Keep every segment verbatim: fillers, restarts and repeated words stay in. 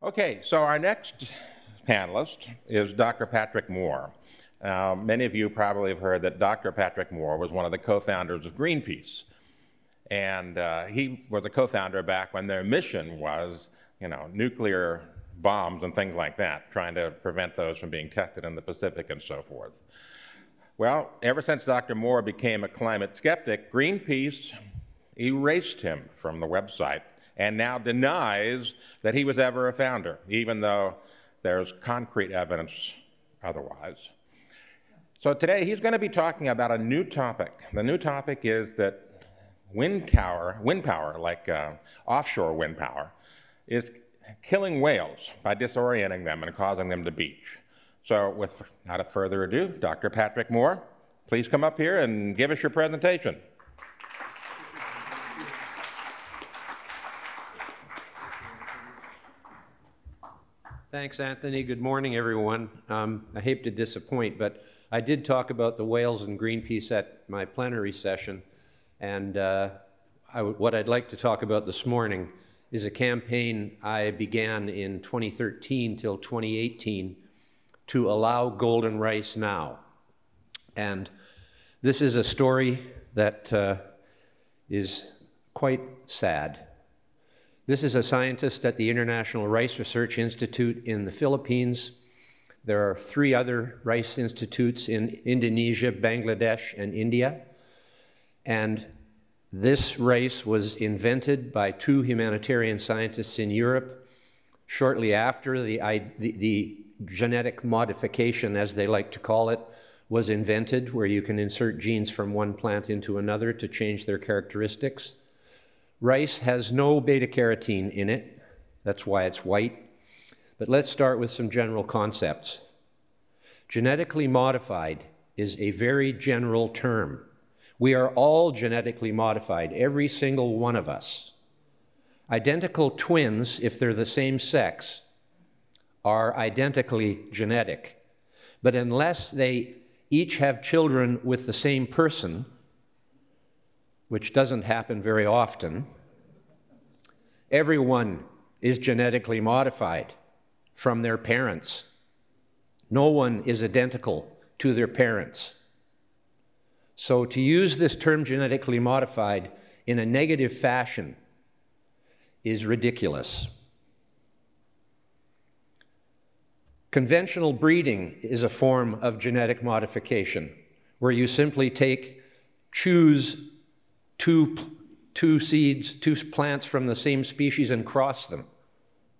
Okay, so our next panelist is Doctor Patrick Moore. Uh, many of you probably have heard that Doctor Patrick Moore was one of the co-founders of Greenpeace. And uh, he was a co-founder back when their mission was, you know, nuclear bombs and things like that, trying to prevent those from being tested in the Pacific and so forth. Well, ever since Doctor Moore became a climate skeptic, Greenpeace erased him from the website and now denies that he was ever a founder, even though there's concrete evidence otherwise. So today he's going to be talking about a new topic. The new topic is that wind power, wind power like uh, offshore wind power, is killing whales by disorienting them and causing them to beach. So without further ado, Doctor Patrick Moore, please come up here and give us your presentation. Thanks, Anthony. Good morning, everyone. Um, I hate to disappoint, but I did talk about the whales and Greenpeace at my plenary session, and uh, I w what I'd like to talk about this morning is a campaign I began in twenty thirteen till twenty eighteen to allow golden rice now. And this is a story that uh, is quite sad. This is a scientist at the International Rice Research Institute in the Philippines. There are three other rice institutes in Indonesia, Bangladesh, and India. And this rice was invented by two humanitarian scientists in Europe shortly after the, the, the genetic modification, as they like to call it, was invented, where you can insert genes from one plant into another to change their characteristics. Rice has no beta-carotene in it. That's why it's white. But let's start with some general concepts. Genetically modified is a very general term. We are all genetically modified, every single one of us. Identical twins, if they're the same sex, are identically genetic. But unless they each have children with the same person, which doesn't happen very often, everyone is genetically modified from their parents. No one is identical to their parents. So to use this term genetically modified in a negative fashion is ridiculous. Conventional breeding is a form of genetic modification, where you simply take, choose Two, two seeds, two plants from the same species and cross them.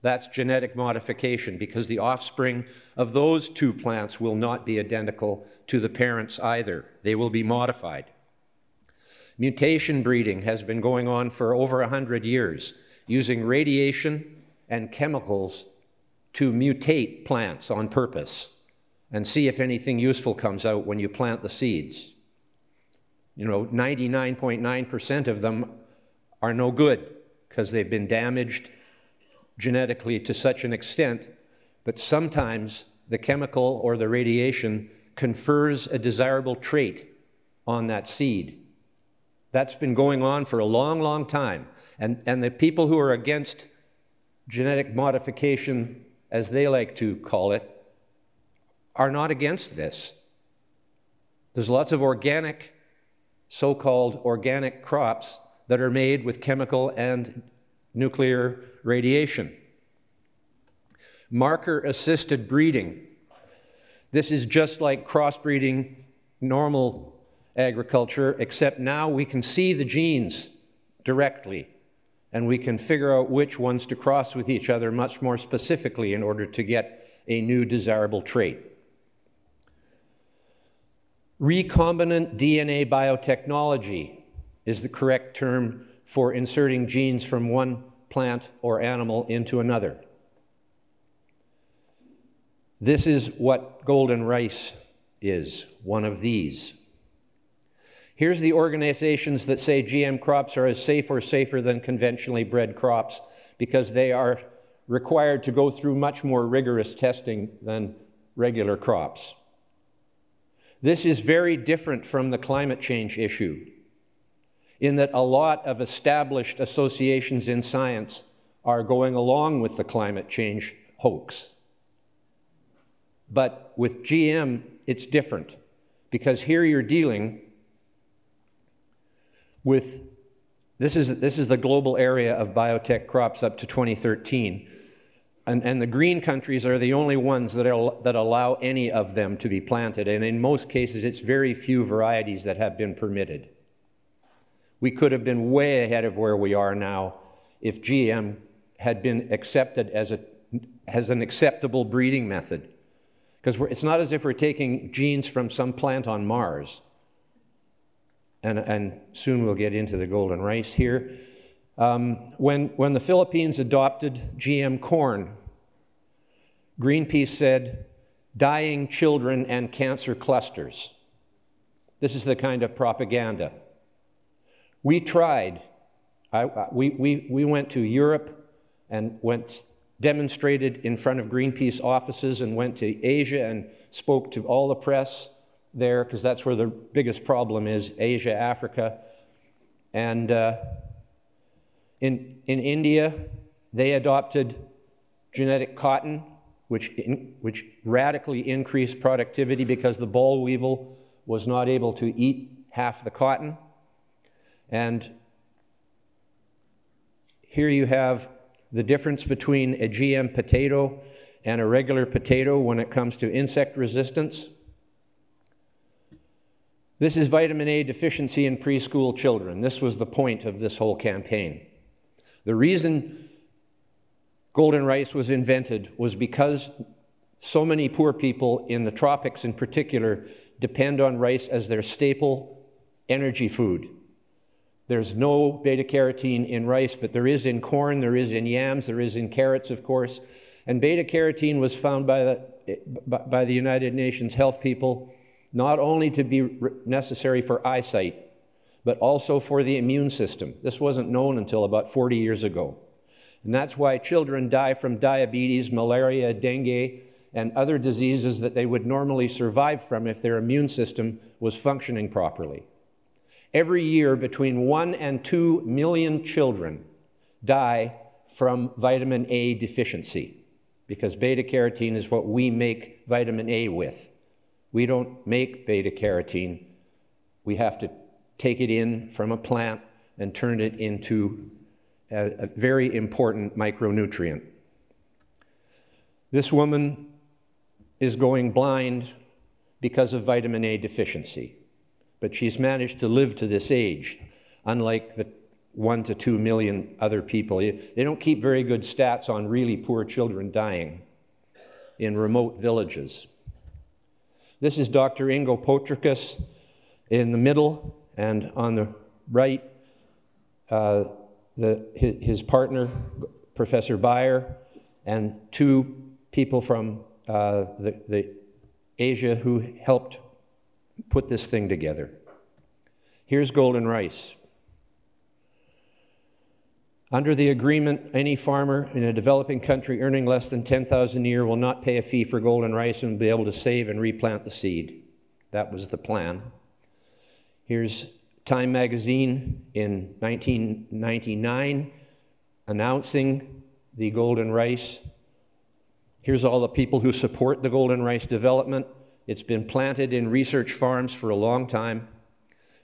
That's genetic modification, because the offspring of those two plants will not be identical to the parents either. They will be modified. Mutation breeding has been going on for over a hundred years, using radiation and chemicals to mutate plants on purpose and see if anything useful comes out when you plant the seeds. You know, ninety-nine point nine percent of them are no good because they've been damaged genetically to such an extent, but sometimes the chemical or the radiation confers a desirable trait on that seed. That's been going on for a long, long time. And, and the people who are against genetic modification, as they like to call it, are not against this. There's lots of organic so-called organic crops that are made with chemical and nuclear radiation. Marker-assisted breeding. This is just like crossbreeding normal agriculture, except now we can see the genes directly, and we can figure out which ones to cross with each other much more specifically in order to get a new desirable trait. Recombinant D N A biotechnology is the correct term for inserting genes from one plant or animal into another. This is what golden rice is, one of these. Here's the organizations that say G M crops are as safe or safer than conventionally bred crops because they are required to go through much more rigorous testing than regular crops. This is very different from the climate change issue, in that a lot of established associations in science are going along with the climate change hoax. But with G M, it's different, because here you're dealing with, this is, this is the global area of biotech crops up to twenty thirteen, and, and the green countries are the only ones that, are, that allow any of them to be planted, and in most cases it's very few varieties that have been permitted. We could have been way ahead of where we are now if G M had been accepted as, a, as an acceptable breeding method. Because it's not as if we're taking genes from some plant on Mars. And, and soon we'll get into the golden rice here. Um, when, when the Philippines adopted G M corn, Greenpeace said, dying children and cancer clusters. This is the kind of propaganda. We tried. I, we, we, we went to Europe and went, demonstrated in front of Greenpeace offices, and went to Asia and spoke to all the press there, because that's where the biggest problem is, Asia, Africa. And uh, in, in India, they adopted genetic cotton, which, in, which radically increased productivity because the boll weevil was not able to eat half the cotton. And here you have the difference between a G M potato and a regular potato when it comes to insect resistance. This is vitamin A deficiency in preschool children. This was the point of this whole campaign. The reason golden rice was invented was because so many poor people in the tropics in particular depend on rice as their staple energy food. There's no beta-carotene in rice, but there is in corn, there is in yams, there is in carrots, of course. And beta-carotene was found by the, by the United Nations health people not only to be necessary for eyesight, but also for the immune system. This wasn't known until about forty years ago. And that's why children die from diabetes, malaria, dengue, and other diseases that they would normally survive from if their immune system was functioning properly. Every year, between one and two million children die from vitamin A deficiency, because beta-carotene is what we make vitamin A with. We don't make beta-carotene. We have to take it in from a plant and turn it into a, a very important micronutrient. This woman is going blind because of vitamin A deficiency. But she's managed to live to this age, unlike the one to two million other people. They don't keep very good stats on really poor children dying in remote villages. This is Doctor Ingo Potricus in the middle, and on the right, uh, the, his, his partner, Professor Beyer, and two people from uh, the, the Asia who helped put this thing together. Here's golden rice. Under the agreement, any farmer in a developing country earning less than ten thousand dollars a year will not pay a fee for golden rice and will be able to save and replant the seed. That was the plan. Here's Time magazine in nineteen ninety-nine announcing the golden rice. Here's all the people who support the golden rice development. It's been planted in research farms for a long time.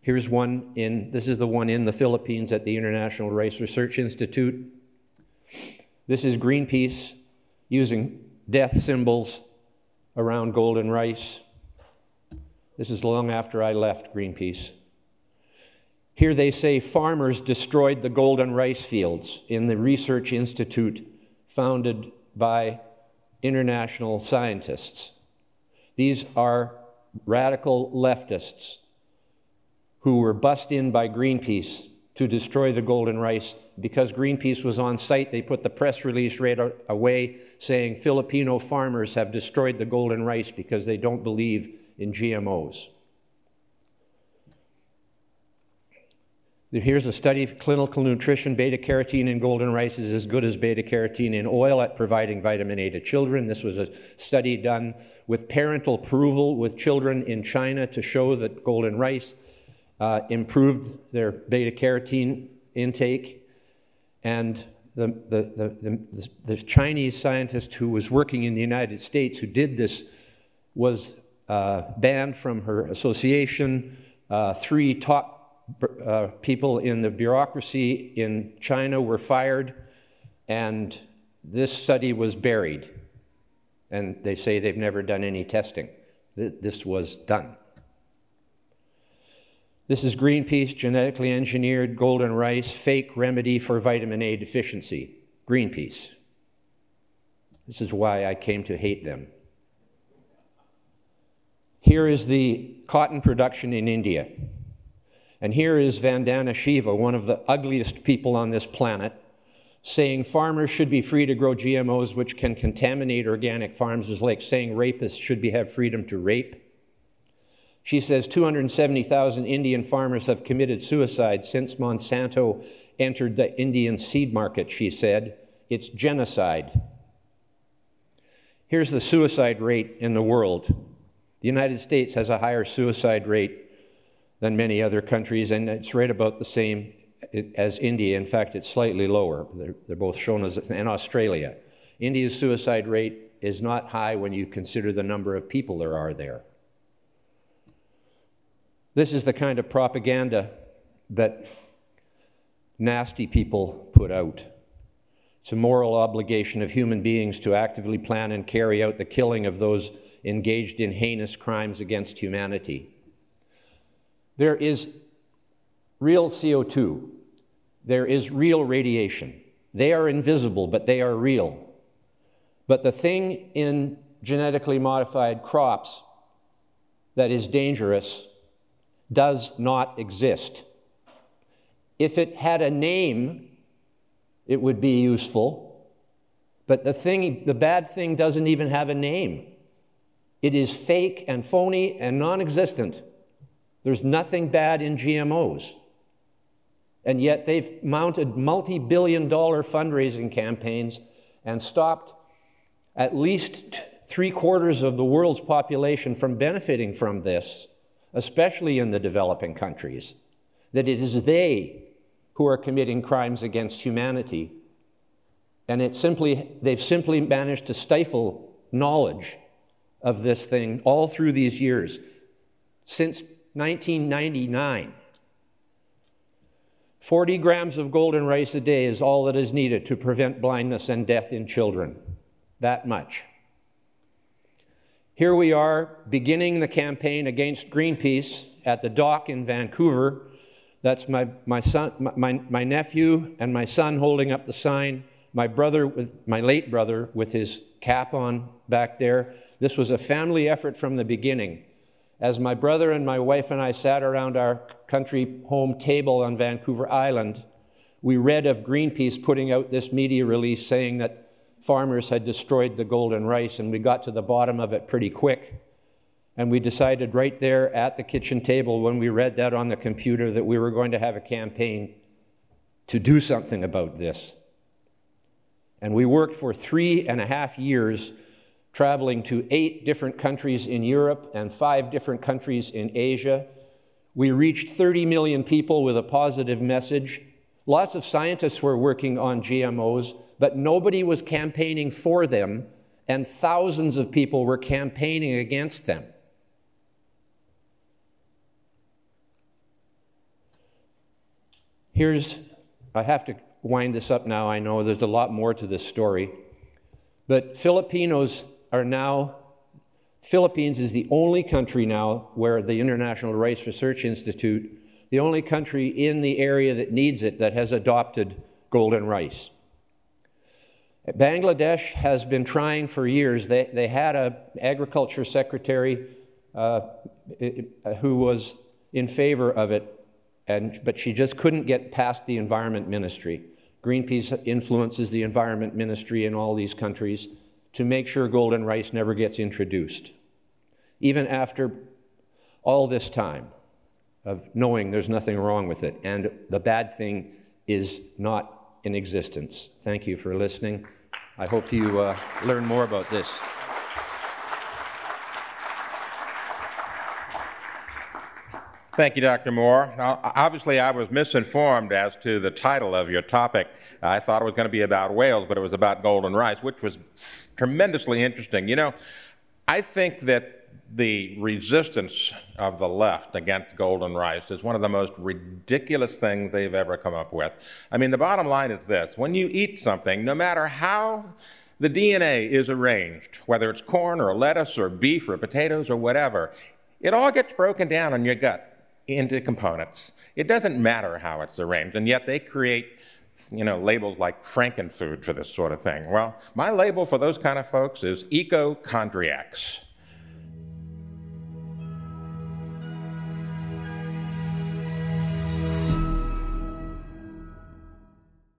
Here's one in, this is the one in the Philippines at the International Rice Research Institute. This is Greenpeace using death symbols around golden rice. This is long after I left Greenpeace. Here they say farmers destroyed the golden rice fields in the research institute founded by international scientists. These are radical leftists who were bussed in by Greenpeace to destroy the golden rice. Because Greenpeace was on site, they put the press release right away saying Filipino farmers have destroyed the golden rice because they don't believe in G M Os. Here's a study of clinical nutrition. Beta-carotene in golden rice is as good as beta-carotene in oil at providing vitamin A to children. This was a study done with parental approval with children in China to show that golden rice uh, improved their beta-carotene intake. And the, the, the, the, the Chinese scientist who was working in the United States who did this was uh, banned from her association. Uh, three top uh, people in the bureaucracy in China were fired, and this study was buried. And they say they've never done any testing. This was done. This is Greenpeace, genetically engineered golden rice, fake remedy for vitamin A deficiency. Greenpeace. This is why I came to hate them. Here is the cotton production in India. And here is Vandana Shiva, one of the ugliest people on this planet, saying farmers should be free to grow G M Os which can contaminate organic farms is like saying rapists should be, have freedom to rape. She says two hundred seventy thousand Indian farmers have committed suicide since Monsanto entered the Indian seed market, she said. It's genocide. Here's the suicide rate in the world. The United States has a higher suicide rate than many other countries, and it's right about the same as India. In fact, it's slightly lower. They're, they're both shown as, and Australia. India's suicide rate is not high when you consider the number of people there are there. This is the kind of propaganda that nasty people put out. It's a moral obligation of human beings to actively plan and carry out the killing of those engaged in heinous crimes against humanity. There is real C O two. There is real radiation. They are invisible, but they are real. But the thing in genetically modified crops that is dangerous does not exist. If it had a name, it would be useful. But the thing, the bad thing doesn't even have a name. It is fake and phony and non-existent. There's nothing bad in G M Os. And yet they've mounted multi-billion dollar fundraising campaigns and stopped at least three quarters of the world's population from benefiting from this, especially in the developing countries, that it is they who are committing crimes against humanity. And it simply, they've simply managed to stifle knowledge of this thing all through these years, since nineteen ninety-nine. forty grams of golden rice a day is all that is needed to prevent blindness and death in children. That much. Here we are beginning the campaign against Greenpeace at the dock in Vancouver. That's my, my, son, my, my nephew and my son holding up the sign. My brother, with, my late brother, with his cap on back there. This was a family effort from the beginning. As my brother and my wife and I sat around our country home table on Vancouver Island, we read of Greenpeace putting out this media release saying that farmers had destroyed the golden rice, and we got to the bottom of it pretty quick. And we decided right there at the kitchen table when we read that on the computer that we were going to have a campaign to do something about this. And we worked for three and a half years traveling to eight different countries in Europe and five different countries in Asia. We reached thirty million people with a positive message. Lots of scientists were working on G M Os, but nobody was campaigning for them, and thousands of people were campaigning against them. Here's, I have to wind this up now, I know there's a lot more to this story, but Filipinos are now, Philippines is the only country now where the International Rice Research Institute, the only country in the area that needs it, that has adopted golden rice. Bangladesh has been trying for years. They, they had an agriculture secretary uh, who was in favor of it, and, but she just couldn't get past the Environment Ministry. Greenpeace influences the Environment Ministry in all these countries to make sure golden rice never gets introduced, even after all this time of knowing there's nothing wrong with it, and the bad thing is not in existence. Thank you for listening. I hope you uh, learn more about this. Thank you, Doctor Moore. Now, obviously, I was misinformed as to the title of your topic. I thought it was going to be about whales, but it was about golden rice, which was tremendously interesting. You know, I think that the resistance of the left against golden rice is one of the most ridiculous things they've ever come up with. I mean, the bottom line is this. When you eat something, no matter how the D N A is arranged, whether it's corn or lettuce or beef or potatoes or whatever, it all gets broken down in your gut into components. It doesn't matter how it's arranged, and yet they create, you know, labels like Frankenfood for this sort of thing. Well, my label for those kind of folks is eco-chondriacs.